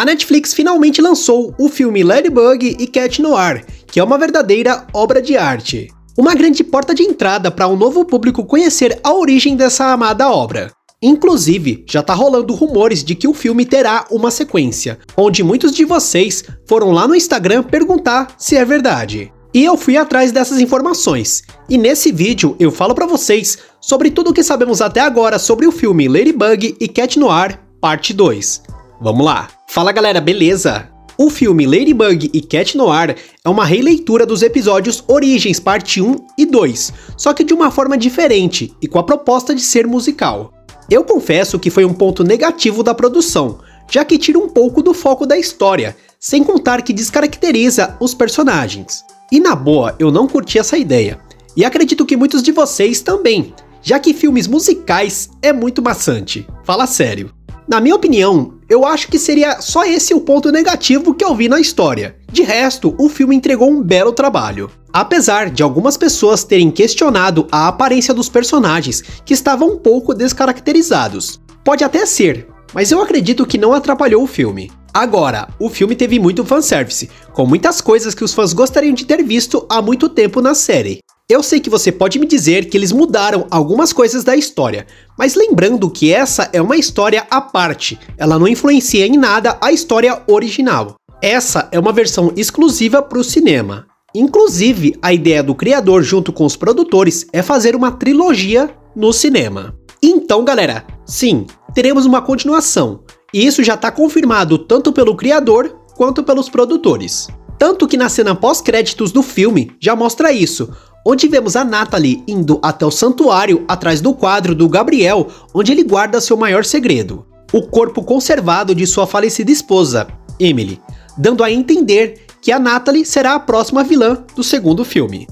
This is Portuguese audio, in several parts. a Netflix finalmente lançou o filme Ladybug e Cat Noir, que é uma verdadeira obra de arte. Uma grande porta de entrada para um novo público conhecer a origem dessa amada obra. Inclusive, já tá rolando rumores de que o filme terá uma sequência, onde muitos de vocês foram lá no Instagram perguntar se é verdade. E eu fui atrás dessas informações, e nesse vídeo eu falo pra vocês sobre tudo o que sabemos até agora sobre o filme Ladybug e Cat Noir Parte 2. Vamos lá! Fala galera, beleza? O filme Ladybug e Cat Noir é uma releitura dos episódios Origens Parte 1 e 2, só que de uma forma diferente e com a proposta de ser musical. Eu confesso que foi um ponto negativo da produção, já que tira um pouco do foco da história, sem contar que descaracteriza os personagens. E na boa, eu não curti essa ideia, e acredito que muitos de vocês também, já que filmes musicais é muito maçante, fala sério. Na minha opinião, eu acho que seria só esse o ponto negativo que eu vi na história. De resto, o filme entregou um belo trabalho. Apesar de algumas pessoas terem questionado a aparência dos personagens, que estavam um pouco descaracterizados. Pode até ser, mas eu acredito que não atrapalhou o filme. Agora, o filme teve muito fanservice, com muitas coisas que os fãs gostariam de ter visto há muito tempo na série. Eu sei que você pode me dizer que eles mudaram algumas coisas da história, mas lembrando que essa é uma história à parte, ela não influencia em nada a história original. Essa é uma versão exclusiva para o cinema. Inclusive, a ideia do criador junto com os produtores é fazer uma trilogia no cinema. Então galera, sim, teremos uma continuação, e isso já está confirmado tanto pelo criador quanto pelos produtores. Tanto que na cena pós-créditos do filme já mostra isso, onde vemos a Natalie indo até o santuário atrás do quadro do Gabriel, onde ele guarda seu maior segredo, o corpo conservado de sua falecida esposa, Emily, dando a entender que a Natalie será a próxima vilã do segundo filme.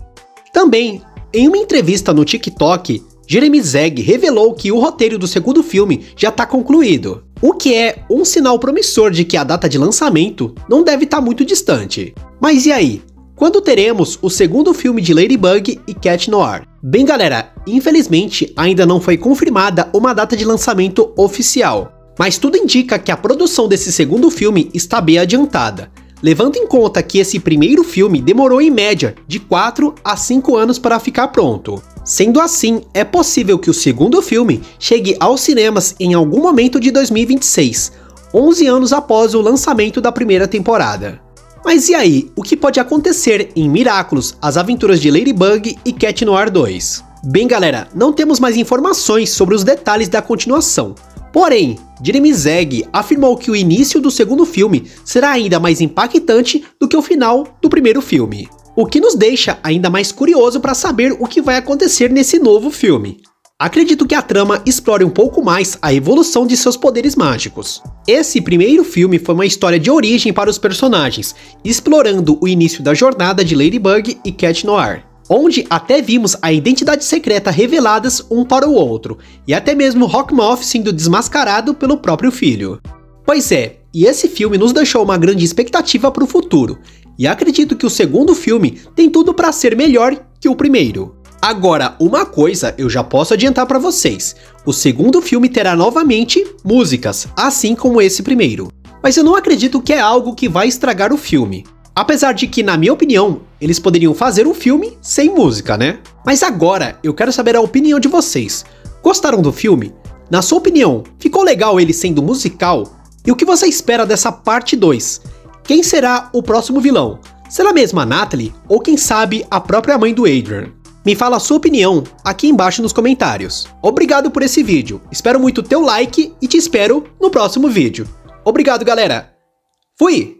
Também, em uma entrevista no TikTok, Jeremy Zag revelou que o roteiro do segundo filme já está concluído, o que é um sinal promissor de que a data de lançamento não deve estar muito distante. Mas e aí? Quando teremos o segundo filme de Ladybug e Cat Noir? Bem galera, infelizmente ainda não foi confirmada uma data de lançamento oficial, mas tudo indica que a produção desse segundo filme está bem adiantada, levando em conta que esse primeiro filme demorou em média de 4 a 5 anos para ficar pronto. Sendo assim, é possível que o segundo filme chegue aos cinemas em algum momento de 2026, 11 anos após o lançamento da primeira temporada. Mas e aí, o que pode acontecer em Miraculous, As Aventuras de Ladybug e Cat Noir 2? Bem galera, não temos mais informações sobre os detalhes da continuação, porém, Jeremy Zag afirmou que o início do segundo filme será ainda mais impactante do que o final do primeiro filme, o que nos deixa ainda mais curioso para saber o que vai acontecer nesse novo filme. Acredito que a trama explore um pouco mais a evolução de seus poderes mágicos. Esse primeiro filme foi uma história de origem para os personagens, explorando o início da jornada de Ladybug e Cat Noir, onde até vimos a identidade secreta reveladas um para o outro, e até mesmo Hawk Moth sendo desmascarado pelo próprio filho. Pois é, e esse filme nos deixou uma grande expectativa para o futuro, e acredito que o segundo filme tem tudo para ser melhor que o primeiro. Agora, uma coisa eu já posso adiantar para vocês, o segundo filme terá novamente músicas, assim como esse primeiro. Mas eu não acredito que é algo que vai estragar o filme. Apesar de que, na minha opinião, eles poderiam fazer um filme sem música, né? Mas agora, eu quero saber a opinião de vocês. Gostaram do filme? Na sua opinião, ficou legal ele sendo musical? E o que você espera dessa parte 2? Quem será o próximo vilão? Será mesmo a Natalie? Ou quem sabe a própria mãe do Adrian? Me fala a sua opinião aqui embaixo nos comentários. Obrigado por esse vídeo, espero muito o teu like e te espero no próximo vídeo. Obrigado galera, fui!